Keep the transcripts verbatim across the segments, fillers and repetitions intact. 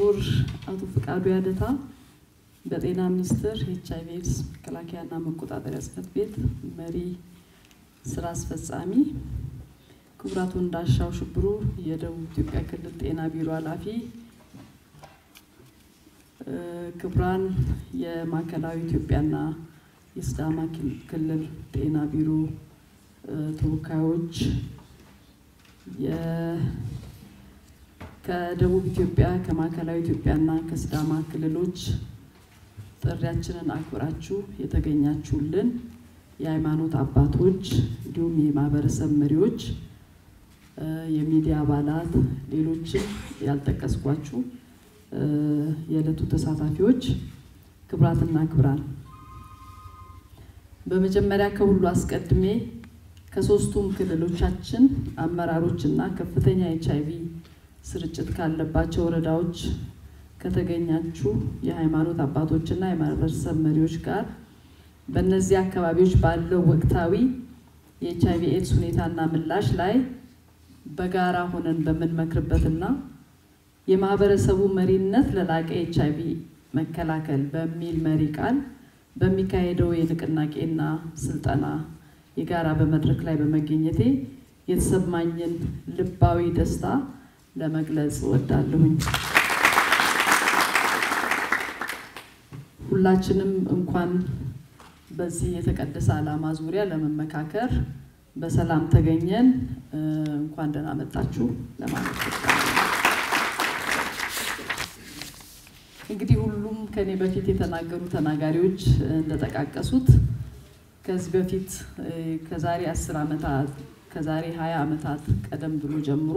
ور أتوفق أبي عدتها بدينا منستر هيتشايفيز كلاكي أنا مكوت على دراسة بيت مري سراس فسامي كبراتون داشة وشبرو يدو تبقى كدت أنا بيرو على في كبران يا ማዕከላዊ ኢትዮጵያ أنا يستعمل كل أنا بيرو توكاوج يا كدوب ኢትዮጵያ ከማዕከላዊ ኢትዮጵያ እና ከስዳማ ክልሎች ጥሪያችንን አክብራችሁ የተገኛችሁልን የሃይማኖት አባቶች እንዲሁም የማህበረሰብ መሪዎች የሚዲያ አባላት ሌሎች ያልተቀስኳችሁ የለቱ ተሳታፊዎች ክብራትና ክብራን በመጀመሪያ ከሁሉ አስቀድሜ ከሶስቱም ክልሎቻችን አመራሮችና ከፍተኛ ኤች አይ ቪ ስርጭት ካለባቸው ወረዳዎች ከተገኛችሁ የሃይማኖት አባቶችና የማህበረሰብ መሪዎች ጋር በእነዚህ አካባቢዎች ባለው ወቅታዊ የኤች አይ ቪ ኤድስ ሁኔታና ምላሽ ላይ በጋራ ሆነን በመንመክርበትና የማህበረሰቡ መሪነት ለላቀ ኤች አይ ቪ መከላከል በሚል መሪ ቃል በሚካሄደው የንቅናቄና ስልጠና የጋራ በመድረክ ላይ በመገኘቴ የተሰማኝን ልባዊ ደስታ ለመግለጽ ወዳለሁኝ ሁላችንም እንኳን በዚህ የተቀደሰ ዓላማ ዙሪያ ለመመካከር በሰላም ተገኘን እንኳን ደህና መጣችሁ ለማለት እንግዲህ ሁሉም ከኔ በፊት የተናገሩ ተናጋሪዎች እንደተቃቀሱት ከዚህ በፊት ከዛሬ አስር ዓመታት ከዛሬ ሃያ ዓመታት ቀደም ብሎ ጀምሮ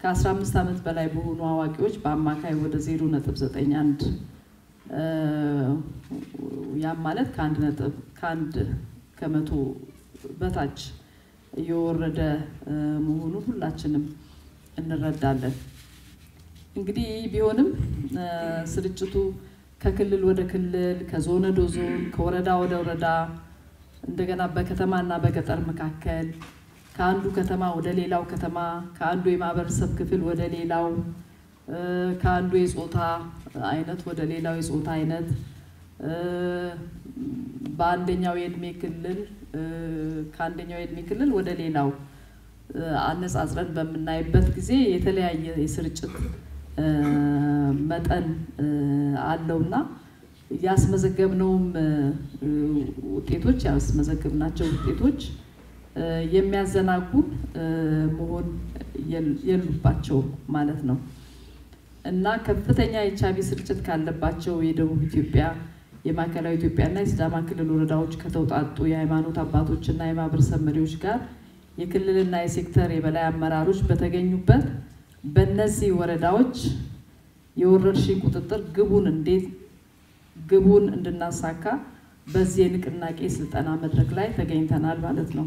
ከአስራ አምስት ዓመት በላይ በሆኑ አዋቂዎች በአማካይ ወደ ዜሮ ነጥብ ዘጠኝ አንድ ያ ማለት ከአንድ ነጥብ ከአንድ ከመቶ በታች የወረደ መሆኑ ሁላችንም እንረዳለን። እንግዲህ ቢሆንም ስርጭቱ ከክልል ወደ ክልል ከዞን ወደ ዞን ከወረዳ ወደ ወረዳ እንደገና በከተማና በገጠር መካከል ከአንዱ ከተማ ወደ ሌላው ከተማ ከአንዱ የማህበረሰብ ክፍል ወደ ሌላው ከአንዱ የጾታ አይነት ወደ ሌላው የጾታ አይነት በአንደኛው የእድሜ ክልል ከአንደኛው የእድሜ ክልል ወደ ሌላው አነጻጽረን በመናይበት ጊዜ የተለያየ የስርጭት መጠን አለውና ያስመዘገብነው ውጤቶች ያስመዘገብናቸው ውጤቶች የሚያዘናጉ መሆን የሉባቸው ማለት ነው እና ከፍተኛ ኤች አይ ቪ ስርጭት ካለባቸው የደቡብ ኢትዮጵያ የማዕከላዊ ኢትዮጵያና የስዳማ ክልል ወረዳዎች ከተውጣጡ የሃይማኖት አባቶችና የማህበረሰብ መሪዎች ጋር የክልልና የሴክተር የበላይ አመራሮች በተገኙበት በእነዚህ ወረዳዎች የወረርሽኝ ቁጥጥር ግቡን እንዴት ግቡን እንድናሳካ በዚህ የንቅናቄ ስልጠና መድረክ ላይ ተገኝተናል ማለት ነው።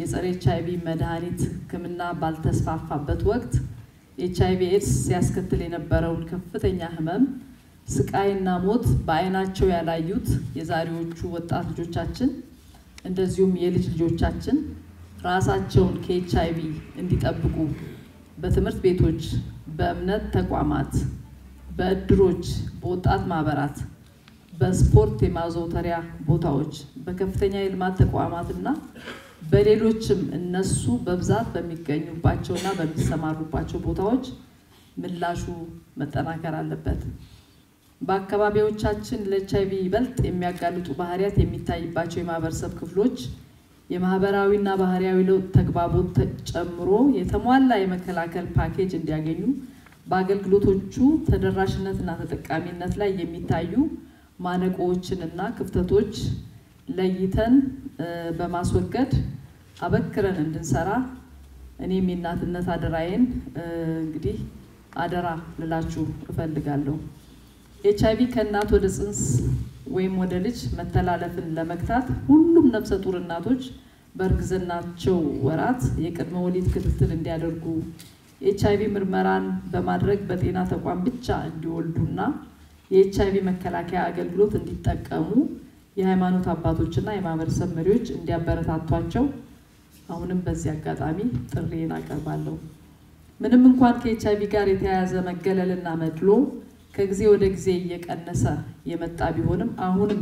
የጸረ ኤች አይ ቪ መድኃኒት ሕክምና ባልተስፋፋበት ወቅት ኤች አይ ቪ ኤድስ ያስከትል የነበረውን ከፍተኛ ህመም ስቃይና ሞት በአይናቸው ያላዩት የዛሬዎቹ ወጣት ልጆቻችን እንደዚሁም የልጅ ልጆቻችን ራሳቸውን ከኤች አይ ቪ እንዲጠብቁ በትምህርት ቤቶች፣ በእምነት ተቋማት፣ በእድሮች፣ በወጣት ማህበራት፣ በስፖርት የማዘውተሪያ ቦታዎች፣ በከፍተኛ የልማት ተቋማትና በሌሎችም እነሱ በብዛት በሚገኙባቸውና በሚሰማሩባቸው ቦታዎች ምላሹ መጠናከር አለበት። በአካባቢዎቻችን ለኤች አይ ቪ ይበልጥ የሚያጋልጡ ባህሪያት የሚታይባቸው የማህበረሰብ ክፍሎች የማህበራዊና ባህሪያዊ ለውጥ ተግባቦት ጨምሮ የተሟላ የመከላከል ፓኬጅ እንዲያገኙ በአገልግሎቶቹ ተደራሽነትና ተጠቃሚነት ላይ የሚታዩ ማነቆዎችንና ክፍተቶች ለይተን በማስወገድ አበክረን እንድንሰራ እኔ እናትነት አደራዬን እንግዲህ አደራ ልላችሁ እፈልጋለሁ። ኤች አይ ቪ ከእናት ወደ ጽንስ ወይም ወደ ልጅ መተላለፍን ለመክታት ሁሉም ነፍሰ ጡር እናቶች በእርግዝናቸው ወራት የቅድመ ወሊድ ክትትል እንዲያደርጉ ኤች አይ ቪ ምርመራን በማድረግ በጤና ተቋም ብቻ እንዲወልዱና የኤች አይ ቪ መከላከያ አገልግሎት እንዲጠቀሙ የሃይማኖት አባቶችና የማህበረሰብ መሪዎች እንዲያበረታቷቸው አሁንም በዚህ አጋጣሚ ጥሪን አቀርባለሁ። ምንም እንኳን ከኤች አይ ቪ ጋር የተያያዘ መገለልና መድሎ ከጊዜ ወደ ጊዜ እየቀነሰ የመጣ ቢሆንም አሁንም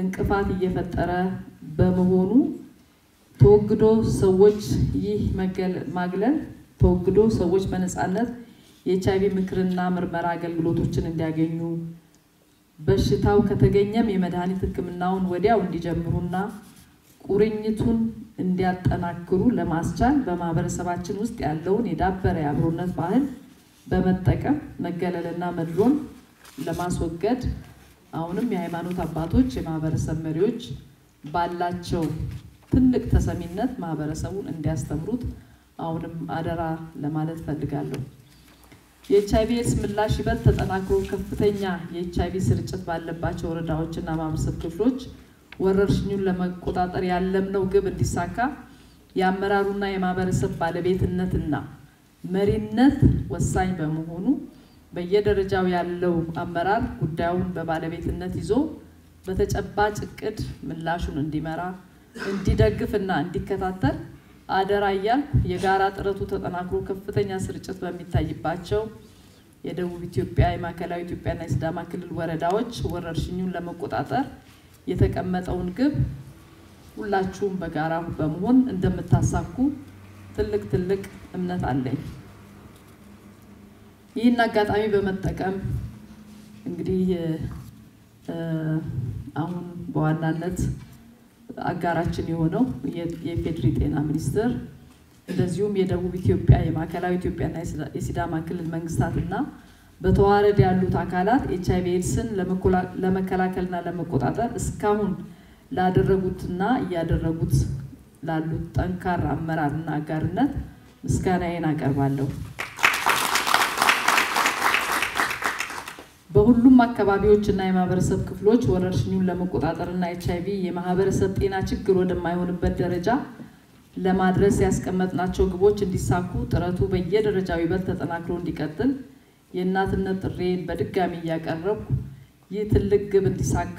እንቅፋት እየፈጠረ በመሆኑ ተወግዶ ሰዎች ይህ ማግለል ተወግዶ ሰዎች በነጻነት የኤች አይ ቪ ምክርና ምርመራ አገልግሎቶችን እንዲያገኙ በሽታው ከተገኘም የመድኃኒት ሕክምናውን ወዲያው እንዲጀምሩና ቁርኝቱን እንዲያጠናክሩ ለማስቻል በማህበረሰባችን ውስጥ ያለውን የዳበረ አብሮነት ባህል በመጠቀም መገለልና መድሮን ለማስወገድ አሁንም የሃይማኖት አባቶች የማህበረሰብ መሪዎች ባላቸው ትልቅ ተሰሚነት ማህበረሰቡን እንዲያስተምሩት አሁንም አደራ ለማለት ፈልጋለሁ። የኤች አይ ቪ ምላሽ ይበልጥ ተጠናክሮ ከፍተኛ የኤች አይ ቪ ስርጭት ባለባቸው ወረዳዎችና ማህበረሰብ ክፍሎች ወረርሽኙን ለመቆጣጠር ያለምነው ግብ እንዲሳካ ያመራሩና የማህበረሰብ ባለቤትነትና መሪነት ወሳኝ በመሆኑ በየደረጃው ያለው አመራር ጉዳዩን በባለቤትነት ይዞ በተጨባጭ እቅድ ምላሹን እንዲመራ እንዲደግፍና እንዲከታተል አደራያል የጋራ ጥረቱ ተጠናክሮ ከፍተኛ ስርጭት በሚታይባቸው የደቡብ ኢትዮጵያ የማዕከላዊ ኢትዮጵያና የሲዳማ ክልል ወረዳዎች ወረርሽኙን ለመቆጣጠር የተቀመጠውን ግብ ሁላችሁም በጋራ በመሆን እንደምታሳኩ ትልቅ ትልቅ እምነት አለኝ። ይህን አጋጣሚ በመጠቀም እንግዲህ አሁን በዋናነት አጋራችን የሆነው የፌድሪ ጤና ሚኒስቴር እንደዚሁም የደቡብ ኢትዮጵያ የማዕከላዊ ኢትዮጵያና የሲዳማ ክልል መንግስታትና በተዋረድ ያሉት አካላት ኤች አይ ቪ ኤድስን ለመከላከልና ለመቆጣጠር እስካሁን ላደረጉትና ያደረጉት ላሉት ጠንካራ አመራርና አጋርነት ምስጋናዬን አቀርባለሁ። በሁሉም አካባቢዎችና የማህበረሰብ ክፍሎች ወረርሽኙን ለመቆጣጠርና ኤች አይ ቪ የማህበረሰብ ጤና ችግር ወደማይሆንበት ደረጃ ለማድረስ ያስቀመጥናቸው ግቦች እንዲሳኩ ጥረቱ በየደረጃው ይበልጥ ተጠናክሮ እንዲቀጥል የእናትነት ጥሪን በድጋሚ ያቀርብ ይህ ትልቅ ግብ እንዲሳካ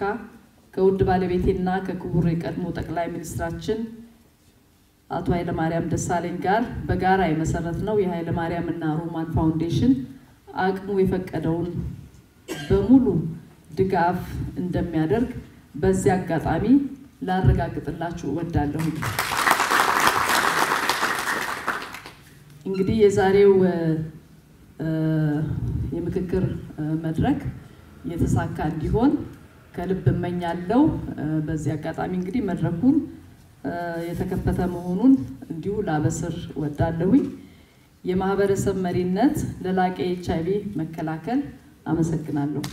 ከውድ ባለቤቴና ከክቡር የቀድሞ ጠቅላይ ሚኒስትራችን አቶ ኃይለ ማርያም ደሳለኝ ጋር በጋራ የመሰረትነው የኃይለ ማርያምና ሮማን ፋውንዴሽን አቅሙ የፈቀደውን በሙሉ ድጋፍ እንደሚያደርግ በዚህ አጋጣሚ ላረጋግጥላችሁ እወዳለሁ። እንግዲህ የዛሬው የምክክር መድረክ የተሳካ እንዲሆን ከልብ እመኛለሁ። በዚህ አጋጣሚ እንግዲህ መድረኩን የተከፈተ መሆኑን እንዲሁ ላበስር እወዳለሁ። የማህበረሰብ መሪነት ለላቀ ኤች አይ ቪ መከላከል አመሰግናለሁ።